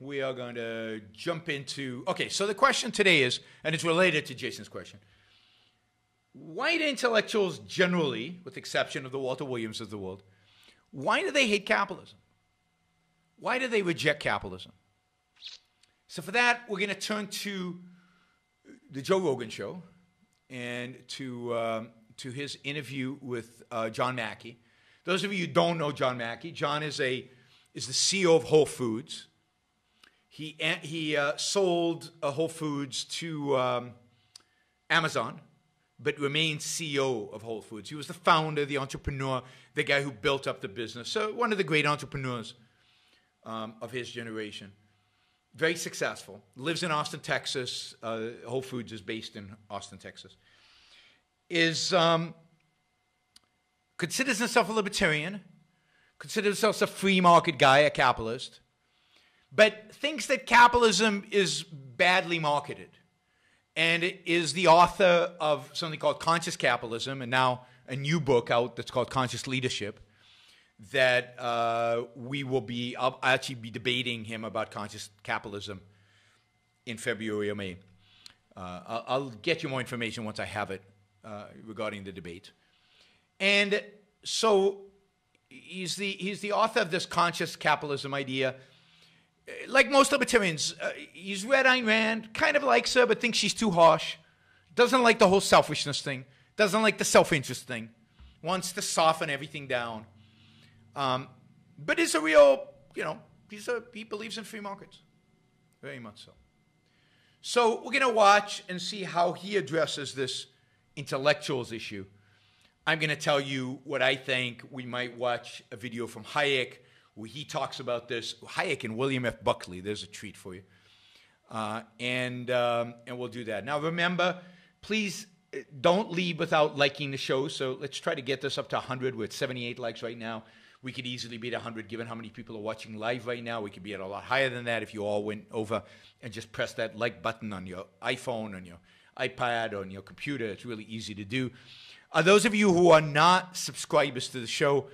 we are going to jump into... Okay, so the question today is, and it's related to Jason's question, why do intellectuals generally, with the exception of the Walter Williams of the world, why do they hate capitalism? Why do they reject capitalism? So for that, we're going to turn to the Joe Rogan show and to his interview with John Mackey. Those of you who don't know John Mackey, John is the CEO of Whole Foods. He sold Whole Foods to Amazon, but remained CEO of Whole Foods. He was the founder, the entrepreneur, the guy who built up the business. So one of the great entrepreneurs of his generation. Very successful. Lives in Austin, Texas. Whole Foods is based in Austin, Texas. Considers himself a libertarian. Considers himself a free market guy, a capitalist. But thinks that capitalism is badly marketed. And is the author of something called Conscious Capitalism, and now a new book out that's called Conscious Leadership, that I'll actually be debating him about Conscious Capitalism in February or May. I'll get you more information once I have it regarding the debate. And so he's the author of this Conscious Capitalism idea. Like most libertarians, he's read Ayn Rand, kind of likes her, but thinks she's too harsh. Doesn't like the whole selfishness thing. Doesn't like the self-interest thing. Wants to soften everything down. But is a real, he believes in free markets. Very much so. So we're going to watch and see how he addresses this intellectuals issue. I'm going to tell you what I think. We might watch a video from Hayek where he talks about this. Hayek and William F. Buckley. There's a treat for you. And we'll do that. Now remember, please don't leave without liking the show. So let's try to get this up to 100. We're at 78 likes right now. We could easily be at 100 given how many people are watching live right now. We could be at a lot higher than that if you all went over and just pressed that like button on your iPhone, on your iPad, on your computer. It's really easy to do. Those of you who are not subscribers to the show,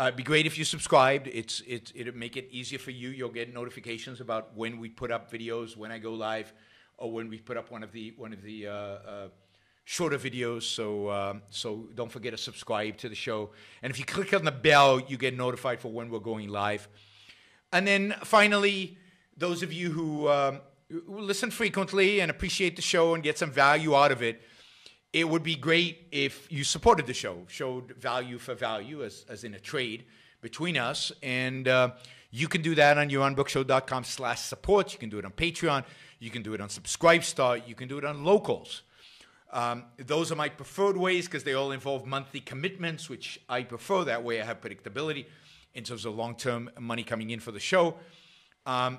it'd be great if you subscribed. It'll make it easier for you. You'll get notifications about when we put up videos, when I go live, or when we put up one of the shorter videos. So don't forget to subscribe to the show. And if you click on the bell, you get notified for when we're going live. And then finally, those of you who listen frequently and appreciate the show and get some value out of it, it would be great if you supported the show, showed value for value as in a trade between us. And you can do that on youronbookshow.com/support. You can do it on Patreon. You can do it on Subscribestar. You can do it on Locals. Those are my preferred ways because they all involve monthly commitments, which I prefer. That way I have predictability in terms of long-term money coming in for the show. Of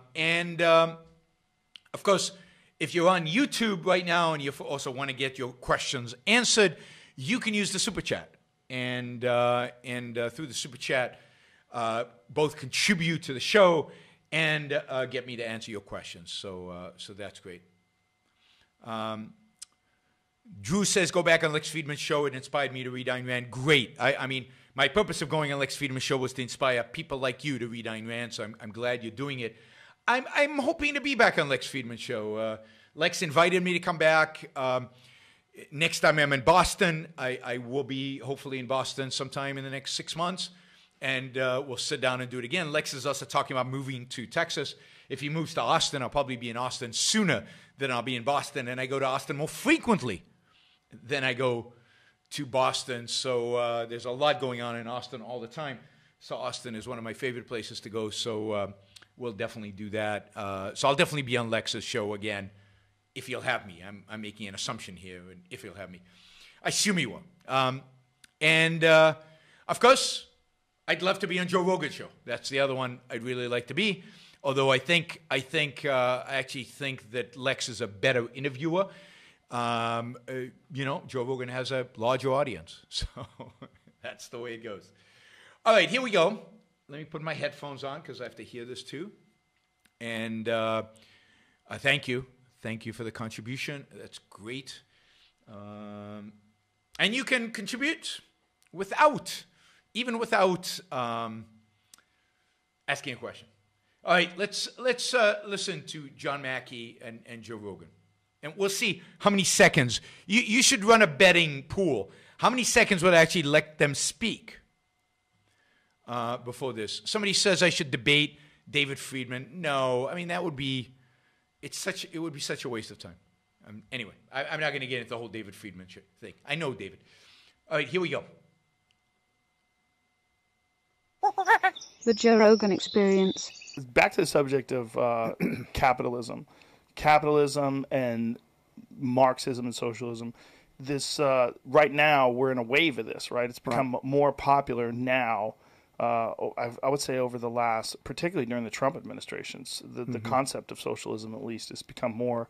course, if you're on YouTube right now and you also want to get your questions answered, you can use the Super Chat. And through the Super Chat, both contribute to the show and get me to answer your questions. So that's great. Drew says, go back on Lex Fridman's show. It inspired me to read Ayn Rand. Great. I mean, my purpose of going on Lex Fridman's show was to inspire people like you to read Ayn Rand, so I'm glad you're doing it. I'm hoping to be back on Lex Fridman's show. Lex invited me to come back. Next time I'm in Boston, I will be hopefully in Boston sometime in the next 6 months, and we'll sit down and do it again. Lex is also talking about moving to Texas. If he moves to Austin, I'll probably be in Austin sooner than I'll be in Boston, and I go to Austin more frequently than I go to Boston. So there's a lot going on in Austin all the time. So Austin is one of my favorite places to go. So... we'll definitely do that. So I'll definitely be on Lex's show again, if he'll have me. I'm making an assumption here, and if he'll have me. I assume he will. Of course, I'd love to be on Joe Rogan's show. That's the other one I'd really like to be. Although I actually think that Lex is a better interviewer. Joe Rogan has a larger audience. So that's the way it goes. All right, here we go. Let me put my headphones on because I have to hear this too. And thank you. Thank you for the contribution. That's great. And you can contribute without, even without asking a question. All right, let's listen to John Mackey and Joe Rogan. And we'll see how many seconds. You should run a betting pool. How many seconds would I actually let them speak before this? Somebody says I should debate David Friedman. No, I mean, that would be, it would be such a waste of time. Anyway, I'm not going to get into the whole David Friedman thing. I know David. All right, here we go. The Joe Rogan Experience. Back to the subject of capitalism. Capitalism and Marxism and socialism. This right now we're in a wave of this, right? It's become more popular now. I would say over the last, particularly during the Trump administrations, the concept of socialism at least has become more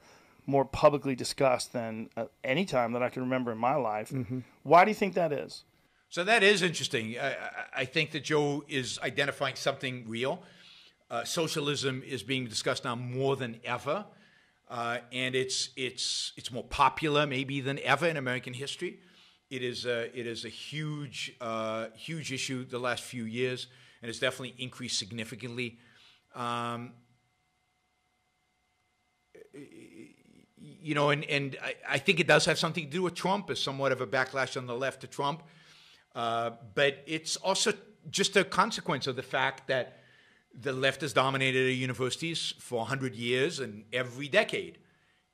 publicly discussed than any time that I can remember in my life. Why do you think that is? So that is interesting. I think that Joe is identifying something real. Socialism is being discussed now more than ever. And it's more popular maybe than ever in American history. It is a huge huge issue the last few years, and it's definitely increased significantly. You know, and I think it does have something to do with Trump, as somewhat of a backlash on the left to Trump, but it's also just a consequence of the fact that the left has dominated our universities for 100 years, and every decade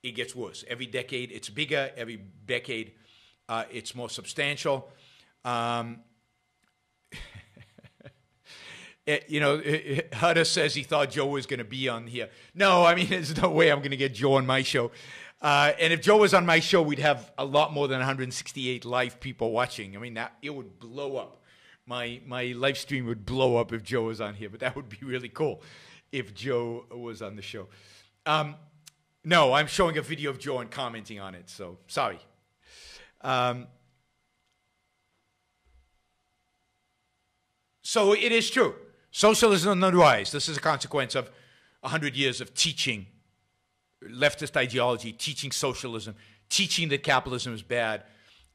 it gets worse. Every decade it's bigger. Every decade it's more substantial. You know, Hutter says he thought Joe was going to be on here. No, I mean, there's no way I'm going to get Joe on my show. And if Joe was on my show, we'd have a lot more than 168 live people watching. I mean, that, it would blow up. My live stream would blow up if Joe was on here, but that would be really cool if Joe was on the show. No, I'm showing a video of Joe and commenting on it, so sorry. So it is true. Socialism on the rise. This is a consequence of 100 years of teaching leftist ideology, teaching socialism, teaching that capitalism is bad,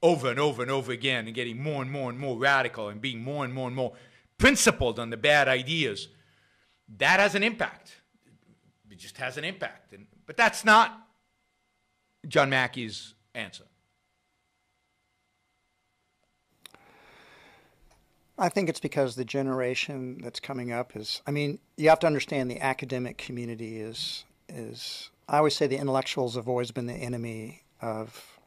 over and over and over again, and getting more and more and more radical and being more and more and more principled on the bad ideas. That has an impact. It just has an impact. But that's not John Mackey's answer. I think it's because the generation that's coming up is, I mean, you have to understand the academic community is I always say the intellectuals have always been the enemy of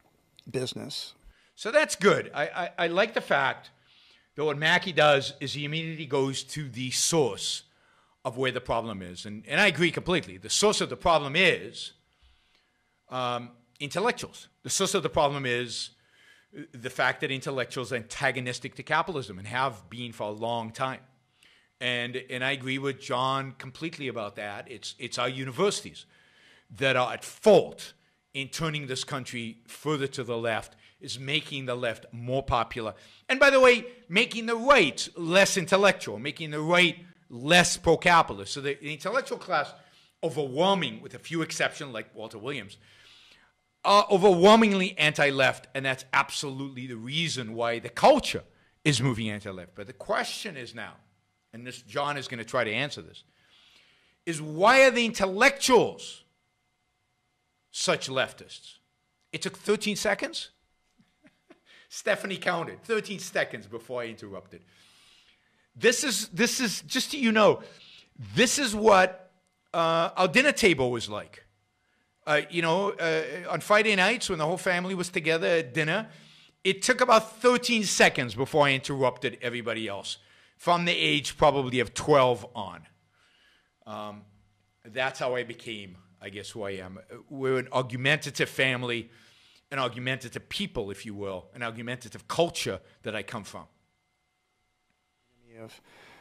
business. So that's good. I like the fact that what Mackey does is he immediately goes to the source of where the problem is. And I agree completely. The source of the problem is intellectuals. The source of the problem is the fact that intellectuals are antagonistic to capitalism and have been for a long time. And I agree with John completely about that. It's our universities that are at fault in turning this country further to the left, is making the left more popular. And by the way, making the right less intellectual, making the right less pro-capitalist. So the intellectual class, overwhelming, with a few exceptions like Walter Williams, are overwhelmingly anti-left, and that's absolutely the reason why the culture is moving anti-left. But the question is now, and this John is going to try to answer this, is why are the intellectuals such leftists? It took 13 seconds? Stephanie counted 13 seconds before I interrupted. This is just so you know, this is what our dinner table was like. You know, on Friday nights when the whole family was together at dinner, it took about 13 seconds before I interrupted everybody else, from the age probably of 12 on. That's how I became, I guess, who I am. We're an argumentative family. An argumentative people, if you will, an argumentative culture that I come from.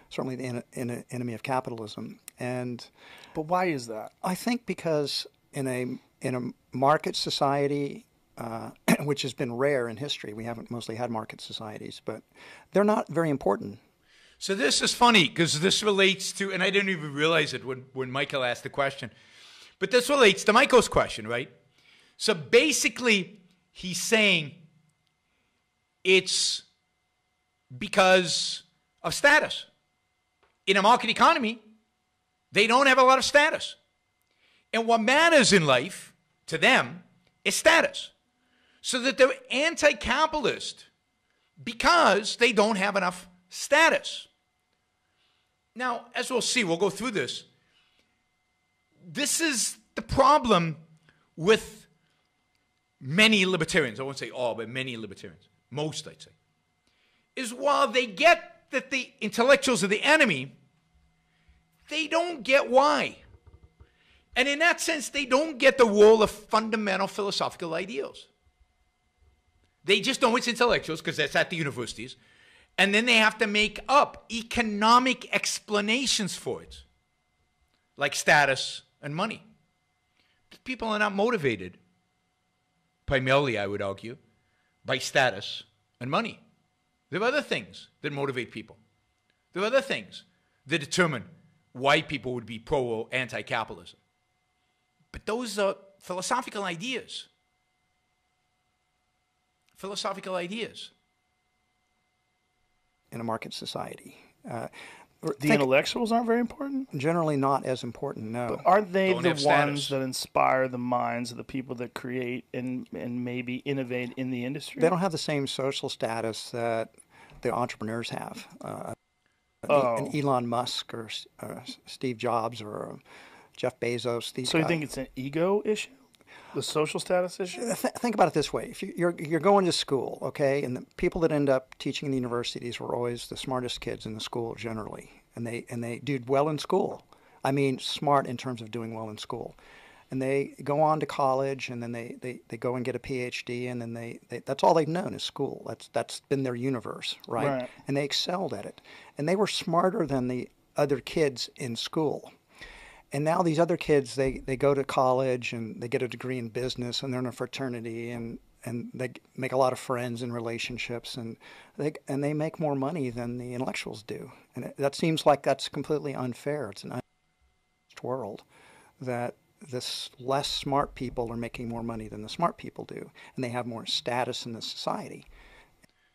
Certainly the enemy of capitalism. But why is that? I think because in a market society, which has been rare in history, we haven't mostly had market societies, but they're not very important. So this is funny because this relates to, and I didn't even realize it when Michael asked the question, but this relates to Michael's question, right? So basically, he's saying it's because of status. In a market economy, They don't have a lot of status. And what matters in life to them is status. So that they're anti-capitalist because they don't have enough status. Now, as we'll see, we'll go through this. This is the problem with many libertarians. I won't say all, but many libertarians. Most, I'd say. Is while they get that the intellectuals are the enemy, they don't get why. And in that sense, they don't get the role of fundamental philosophical ideals. They just know it's intellectuals because that's at the universities. And then they have to make up economic explanations for it, like status and money. People are not motivated, primarily, I would argue, by status and money. There are other things that motivate people. There are other things that determine why people would be pro or anti-capitalism. But those are philosophical ideas. Philosophical ideas. In a market society. The intellectuals aren't very important? Generally not as important, no. But aren't they the ones that inspire the minds of the people that create and maybe innovate in the industry? They don't have the same social status that the entrepreneurs have. An Elon Musk or Steve Jobs or Jeff Bezos. These so you think it's an ego issue? The social status issue? Think about it this way. If you're going to school, okay, and the people that end up teaching in the universities were always the smartest kids in the school generally, and they did well in school. I mean smart in terms of doing well in school. And they go on to college, and then they go and get a PhD, and then they that's all they've known is school. That's been their universe, right? And they excelled at it. And they were smarter than the other kids in school. And now these other kids, they go to college and they get a degree in business and they're in a fraternity and they make a lot of friends and relationships and they make more money than the intellectuals do. And that seems like that's completely unfair. It's an unfair world that the less smart people are making more money than the smart people do. And they have more status in the society.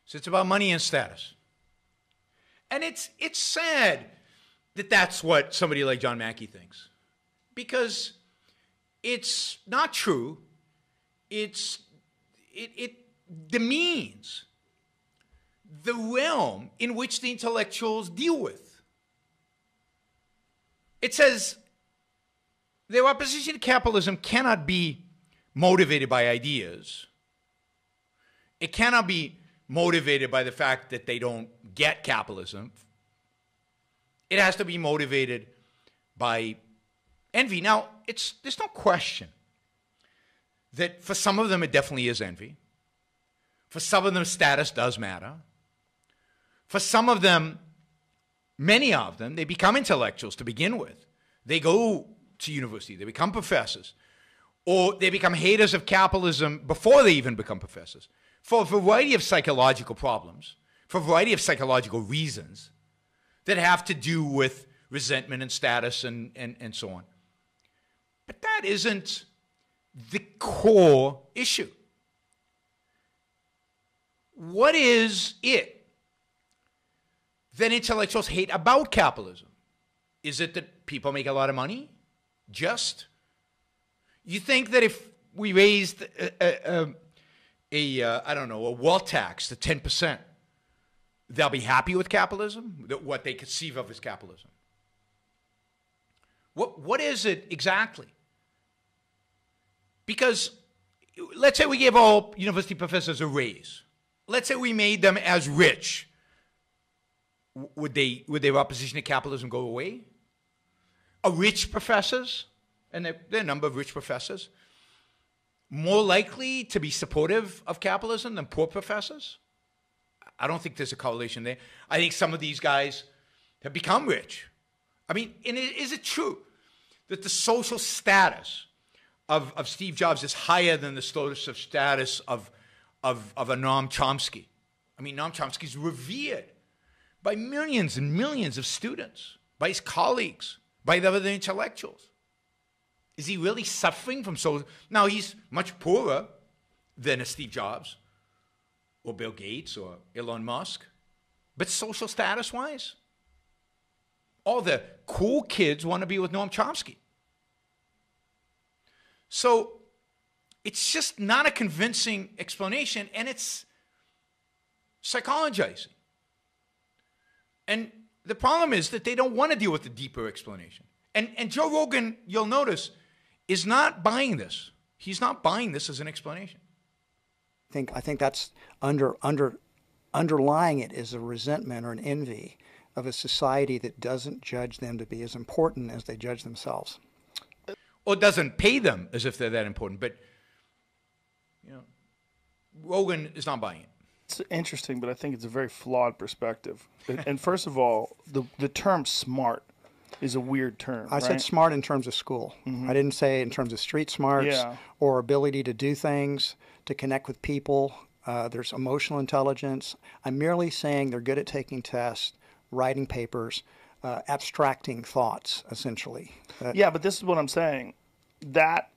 So it's about money and status. And it's sad that that's what somebody like John Mackey thinks. Because it's not true. It demeans the realm in which the intellectuals deal with. It says their opposition to capitalism cannot be motivated by ideas. It cannot be motivated by the fact that they don't get capitalism. It has to be motivated by envy. Now, there's no question that for some of them, it definitely is envy. For some of them, status does matter. For some of them, many of them, they become intellectuals to begin with. They go to university. They become professors. Or they become haters of capitalism before they even become professors. For a variety of psychological problems, for a variety of psychological reasons, that have to do with resentment and status and so on. But that isn't the core issue. What is it that intellectuals hate about capitalism? Is it that people make a lot of money? Just? You think that if we raised I don't know, a wealth tax to 10%, they'll be happy with capitalism, that what they conceive of as capitalism. What is it exactly? Because let's say we gave all university professors a raise. Let's say we made them as rich. Would their opposition to capitalism go away? Are rich professors, and there are a number of rich professors, more likely to be supportive of capitalism than poor professors? I don't think there's a correlation there. I think some of these guys have become rich. I mean, and is it true that the social status of Steve Jobs is higher than the social status of a Noam Chomsky? I mean, Noam Chomsky is revered by millions and millions of students, by his colleagues, by the other intellectuals. Is he really suffering from social? Now, he's much poorer than a Steve Jobs, or Bill Gates, or Elon Musk. But social status-wise, All the cool kids want to be with Noam Chomsky. So it's just not a convincing explanation, and it's psychologizing. And the problem is that they don't want to deal with the deeper explanation. And Joe Rogan, you'll notice, is not buying this. He's not buying this as an explanation. I think that's underlying it is a resentment or an envy of a society that doesn't judge them to be as important as they judge themselves. Or doesn't pay them as if they're that important. But, you know, Rogan is not buying it. It's interesting, but I think it's a very flawed perspective. And first of all, the term smart is a weird term. I said smart in terms of school. Mm-hmm. I didn't say in terms of street smarts or ability to do things, to connect with people. There's emotional intelligence. I'm merely saying they're good at taking tests, writing papers, abstracting thoughts, essentially. Yeah, but this is what I'm saying. That,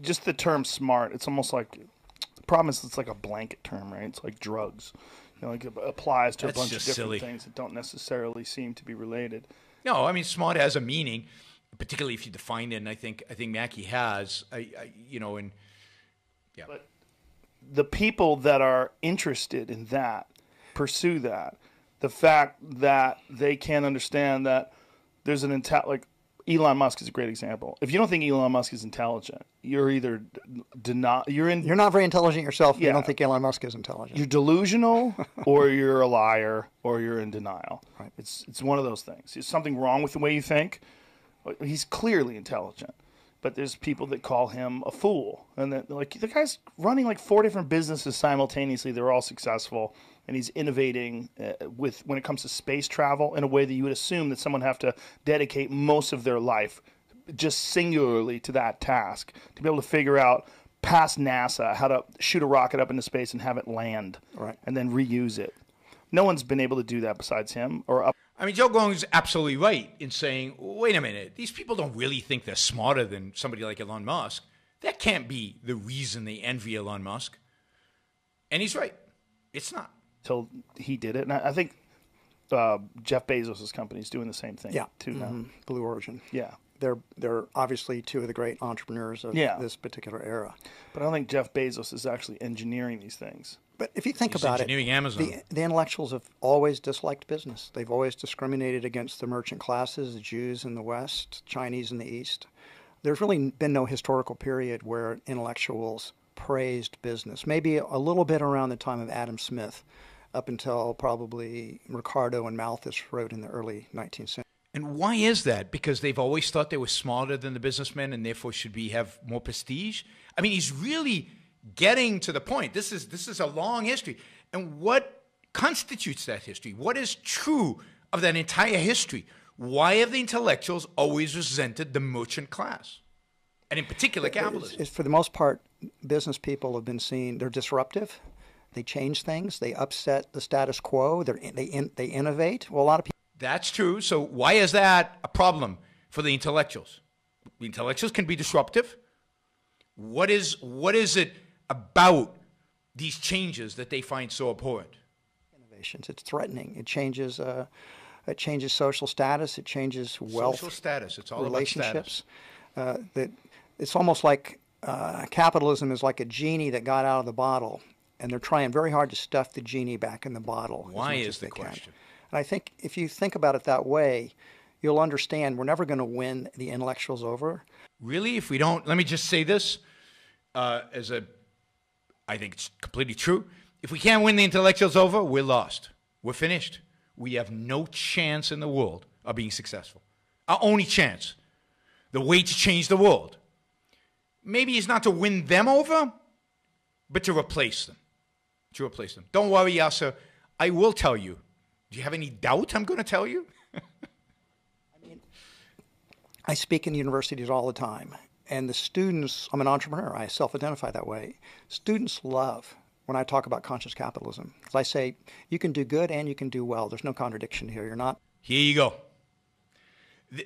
just the term smart, it's almost like, the problem is it's like a blanket term, right? It's like drugs. You know, like it applies to a bunch of different things that don't necessarily seem to be related. No, I mean, smart has a meaning, particularly if you define it, and I think Mackey has, you know, and yeah. But the people that are interested in that pursue that. The fact that they can't understand that there's an like Elon Musk is a great example. If you don't think Elon Musk is intelligent, you're either you're not very intelligent yourself. Yeah. You don't think Elon Musk is intelligent. You're delusional, or you're a liar, or you're in denial. Right. It's one of those things. There's something wrong with the way you think. He's clearly intelligent, but there's people that call him a fool, and that like the guy's running like 4 different businesses simultaneously. They're all successful. And he's innovating when it comes to space travel in a way that you would assume that someone have to dedicate most of their life just singularly to that task, to be able to figure out past NASA how to shoot a rocket up into space and have it land and then reuse it. No one's been able to do that besides him. I mean, Joe Rogan's absolutely right in saying, wait a minute, these people don't really think they're smarter than somebody like Elon Musk. That can't be the reason they envy Elon Musk. And he's right. It's not. Till he did it, and I think Jeff Bezos' company is doing the same thing. Yeah, too now. Blue Origin. Yeah, they're obviously 2 of the great entrepreneurs of this particular era. But I don't think Jeff Bezos is actually engineering these things. But if you think about it, Amazon. The intellectuals have always disliked business. They've always discriminated against the merchant classes, the Jews in the West, Chinese in the East. There's really been no historical period where intellectuals praised business. Maybe a little bit around the time of Adam Smith, up until probably Ricardo and Malthus wrote in the early 19th century. And why is that? Because they've always thought they were smarter than the businessmen and therefore should have more prestige? I mean, he's really getting to the point. This is a long history. And what constitutes that history? What is true of that entire history? Why have the intellectuals always resented the merchant class? And in particular, capitalism. It's for the most part, business people have been seen, they're disruptive. They change things. They upset the status quo. They innovate. Well, a lot of people. That's true. So why is that a problem for the intellectuals? The intellectuals can be disruptive. What is it about these changes that they find so abhorrent? Innovations. It's threatening. It changes social status. It changes wealth. Social status. It's all relationships. About status. It's almost like capitalism is like a genie that got out of the bottle. And they're trying very hard to stuff the genie back in the bottle. Why is the question? And I think if you think about it that way, you'll understand we're never going to win the intellectuals over. Really, if we don't, let me just say this I think it's completely true. If we can't win the intellectuals over, we're lost. We're finished. We have no chance in the world of being successful. Our only chance, the way to change the world, maybe is not to win them over, but to replace them. To replace them. Don't worry, Yasser. I will tell you. Do you have any doubt I'm going to tell you? I mean, I speak in universities all the time. And the students, I'm an entrepreneur. I self-identify that way. Students love when I talk about conscious capitalism. Because I say, you can do good and you can do well. There's no contradiction here. You're not. Here you go.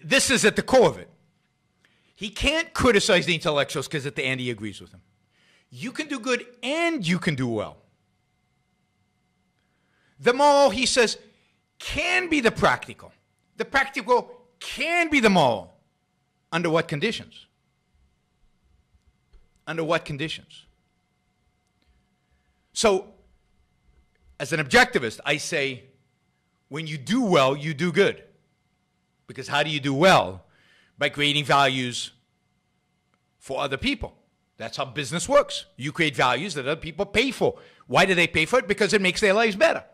This is at the core of it. He can't criticize the intellectuals because at the end he agrees with them. You can do good and you can do well. The moral, he says, can be the practical. The practical can be the moral. Under what conditions? Under what conditions? So, as an objectivist, I say, when you do well, you do good. Because how do you do well? By creating values for other people. That's how business works. You create values that other people pay for. Why do they pay for it? Because it makes their lives better.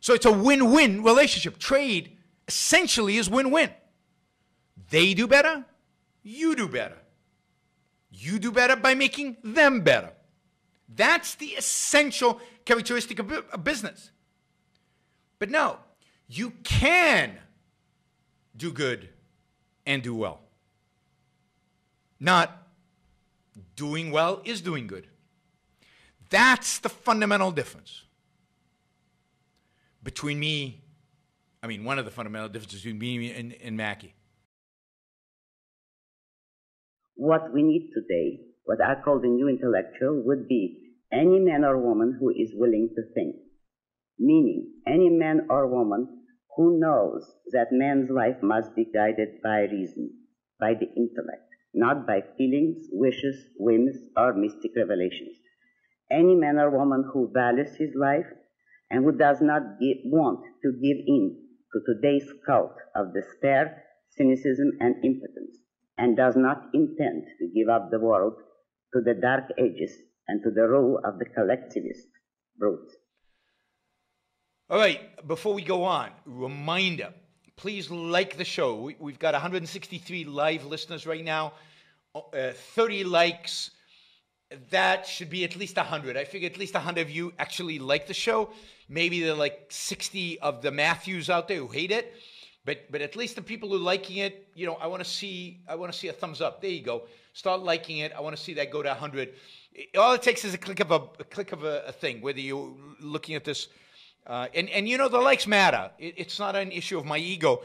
So it's a win-win relationship. Trade essentially is win-win. They do better, you do better. You do better by making them better. That's the essential characteristic of business. But no, you can do good and do well. Not doing well is doing good. That's the fundamental difference between me, I mean, one of the fundamental differences between me and Mackey. What we need today, what I call the new intellectual, would be any man or woman who is willing to think. Meaning, any man or woman who knows that man's life must be guided by reason, by the intellect, not by feelings, wishes, whims, or mystic revelations. Any man or woman who values his life and who does not want to give in to today's cult of despair, cynicism, and impotence, and does not intend to give up the world to the dark ages and to the rule of the collectivist brute. All right, before we go on, reminder, please like the show. We've got 163 live listeners right now, 30 likes. That should be at least 100. I figure at least 100 of you actually like the show. Maybe there are like 60 of the Matthews out there who hate it. But at least the people who are liking it, you know, I want to see a thumbs up. There you go. Start liking it. I want to see that go to 100. All it takes is a click of a thing. Whether you're looking at this, and you know, the likes matter. It's not an issue of my ego.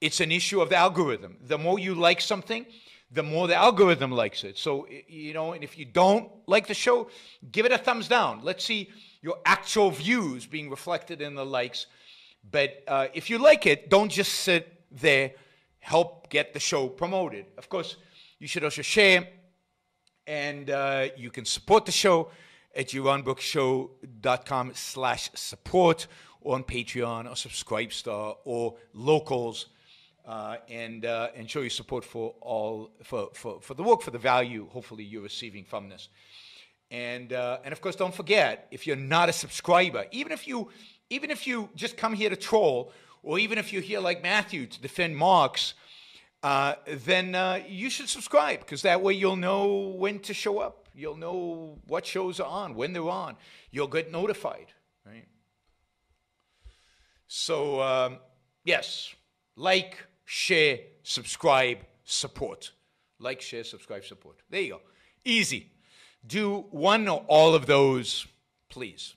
It's an issue of the algorithm. The more you like something, the more the algorithm likes it. So, you know, and if you don't like the show, give it a thumbs down. Let's see your actual views being reflected in the likes. But if you like it, don't just sit there. Help get the show promoted. Of course, you should also share. And you can support the show at JoeRoganBrookShow.com/support or on Patreon or Subscribestar or Locals. And show your support for the work, for the value, hopefully, you're receiving from this. And of course, don't forget, if you're not a subscriber, even if you just come here to troll, or even if you're here like Matthew to defend Marx, then you should subscribe, because that way you'll know when to show up. You'll know what shows are on, when they're on. You'll get notified, right? So, yes, like, share, subscribe, support. Like, share, subscribe, support. There you go. Easy. Do one or all of those, please.